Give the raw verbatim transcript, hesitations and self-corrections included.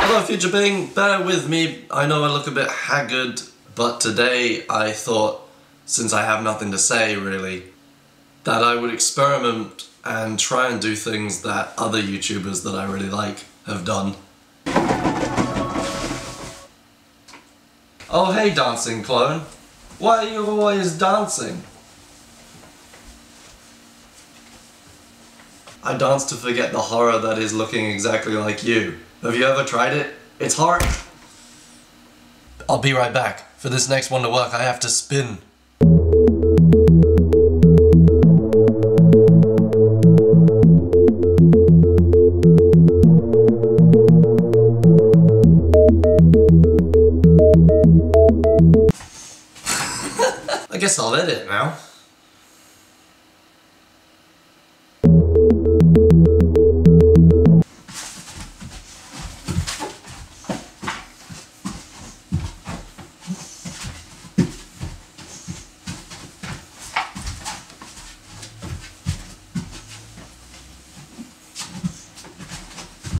Hello future Bing, bear with me, I know I look a bit haggard, but today I thought, since I have nothing to say really, that I would experiment and try and do things that other YouTubers that I really like have done. Oh hey dancing clone, why are you always dancing? I dance to forget the horror that is looking exactly like you. Have you ever tried it? It's hard. I'll be right back. For this next one to work, I have to spin.